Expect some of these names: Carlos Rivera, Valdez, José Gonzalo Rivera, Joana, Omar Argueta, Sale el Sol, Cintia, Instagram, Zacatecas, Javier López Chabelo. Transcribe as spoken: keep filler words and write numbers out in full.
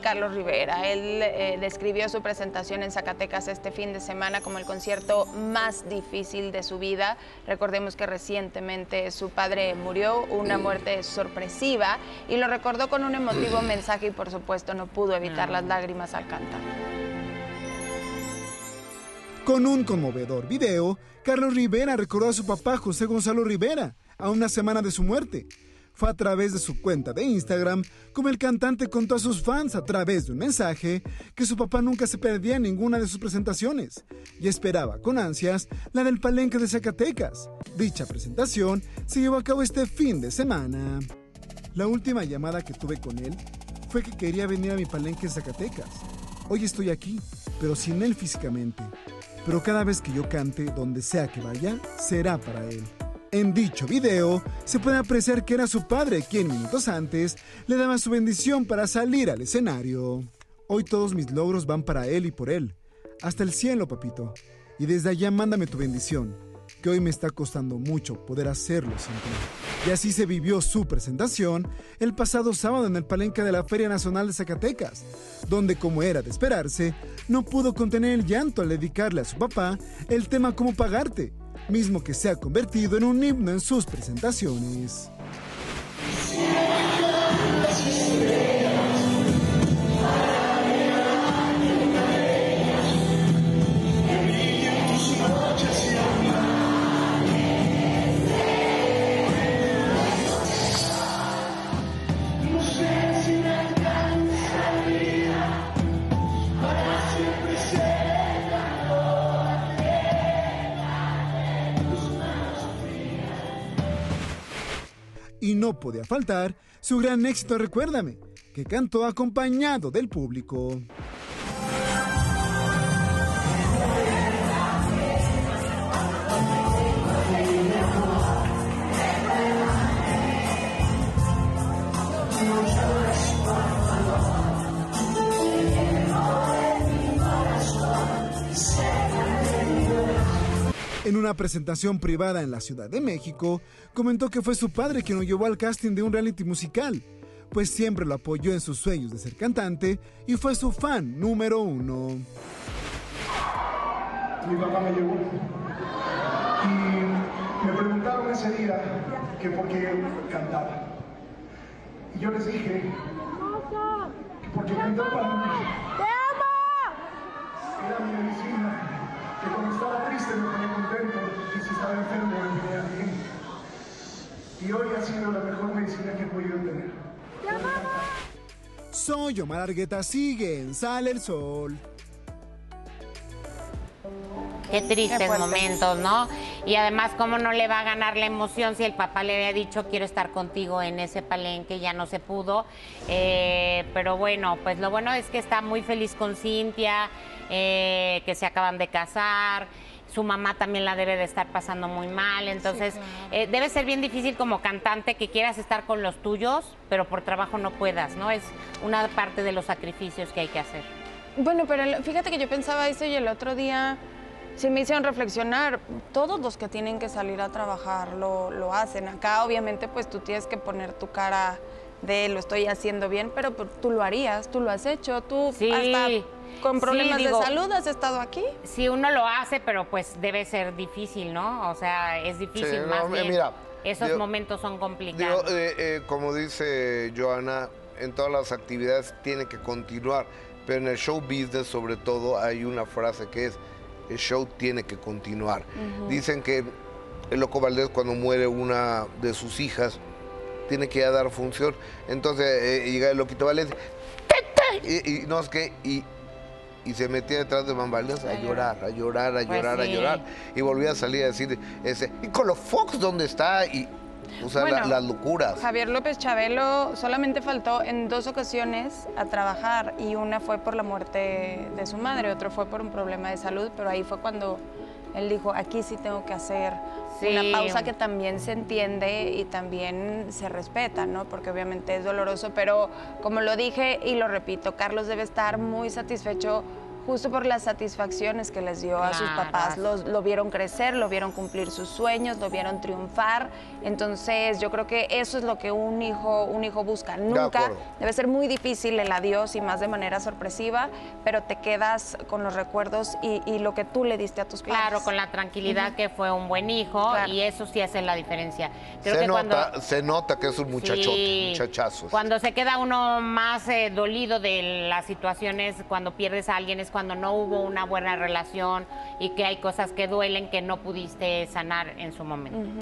Carlos Rivera, él eh, describió su presentación en Zacatecas este fin de semana como el concierto más difícil de su vida. Recordemos que recientemente su padre murió, una muerte sorpresiva, y lo recordó con un emotivo mensaje y por supuesto no pudo evitar las lágrimas al cantar. Con un conmovedor video, Carlos Rivera recordó a su papá José Gonzalo Rivera a una semana de su muerte. Fue a través de su cuenta de Instagram como el cantante contó a sus fans a través de un mensaje que su papá nunca se perdía en ninguna de sus presentaciones y esperaba con ansias la del Palenque de Zacatecas. Dicha presentación se llevó a cabo este fin de semana. La última llamada que tuve con él fue que quería venir a mi Palenque de Zacatecas. Hoy estoy aquí, pero sin él físicamente. Pero cada vez que yo cante, donde sea que vaya, será para él. En dicho video se puede apreciar que era su padre quien minutos antes le daba su bendición para salir al escenario. Hoy todos mis logros van para él y por él. Hasta el cielo, papito. Y desde allá mándame tu bendición, que hoy me está costando mucho poder hacerlo sin ti. Y así se vivió su presentación el pasado sábado en el Palenque de la Feria Nacional de Zacatecas, donde, como era de esperarse, no pudo contener el llanto al dedicarle a su papá el tema Cómo Pagarte, mismo que se ha convertido en un himno en sus presentaciones. Y no podía faltar su gran éxito Recuérdame, que cantó acompañado del público. En una presentación privada en la Ciudad de México, comentó que fue su padre quien lo llevó al casting de un reality musical, pues siempre lo apoyó en sus sueños de ser cantante y fue su fan número uno. Mi papá me llevó y me preguntaron ese día que por qué cantaba. Y yo les dije que porque cantaba para mí. ¡Te amo! Era mi medicina. Que cuando estaba triste me ponía contento, y si estaba enfermo me ponía bien. Y hoy ha sido la mejor medicina que he podido tener. Soy Omar Argueta, sigue en Sale el Sol. Qué tristes momentos, ¿no? Y además, ¿cómo no le va a ganar la emoción si el papá le había dicho quiero estar contigo en ese palenque? Ya no se pudo. Eh, pero bueno, pues lo bueno es que está muy feliz con Cintia, eh, que se acaban de casar. Su mamá también la debe de estar pasando muy mal. Entonces, sí, claro. eh, debe ser bien difícil como cantante que quieras estar con los tuyos, pero por trabajo no puedas, ¿no? Es una parte de los sacrificios que hay que hacer. Bueno, pero fíjate que yo pensaba eso y el otro día... sí, me hicieron reflexionar. Todos los que tienen que salir a trabajar lo, lo hacen. Acá, obviamente, pues tú tienes que poner tu cara de lo estoy haciendo bien, pero tú lo harías, tú lo has hecho, tú sí, hasta con problemas sí, digo, de salud has estado aquí. Sí, uno lo hace, pero pues debe ser difícil, ¿no? O sea, es difícil sí, más no, bien. Mira, esos digo, momentos son complicados. Digo, eh, eh, como dice Joana, en todas las actividades tiene que continuar, pero en el show business, sobre todo, hay una frase que es el show tiene que continuar. Uh-huh. Dicen que el loco Valdez, cuando muere una de sus hijas, tiene que ir a dar función. Entonces eh, llega el loquito Valdez y, y no es que y, y se metía detrás de bambalinas a llorar, a llorar, a llorar, pues sí. a llorar. Y volvía a salir a decir ese, ¿y con los Fox dónde está? Y o sea, bueno, la, las locuras. Javier López Chabelo solamente faltó en dos ocasiones a trabajar y una fue por la muerte de su madre, otro fue por un problema de salud, pero ahí fue cuando él dijo, aquí sí tengo que hacer sí. una pausa que también se entiende y también se respeta, ¿no? Porque obviamente es doloroso, pero como lo dije y lo repito, Carlos debe estar muy satisfecho justo por las satisfacciones que les dio claro. a sus papás. Los, lo vieron crecer, lo vieron cumplir sus sueños, lo vieron triunfar. Entonces, yo creo que eso es lo que un hijo, un hijo busca. Nunca, de debe ser muy difícil el adiós y más de manera sorpresiva, pero te quedas con los recuerdos y, y lo que tú le diste a tus padres. Claro, con la tranquilidad uh-huh. que fue un buen hijo claro. y eso sí hace la diferencia. Creo se, que nota, cuando... se nota que es un muchachote, sí. muchachazo. Cuando se queda uno más eh, dolido de las situaciones, cuando pierdes a alguien es cuando no hubo una buena relación y que hay cosas que duelen que no pudiste sanar en su momento. Uh-huh.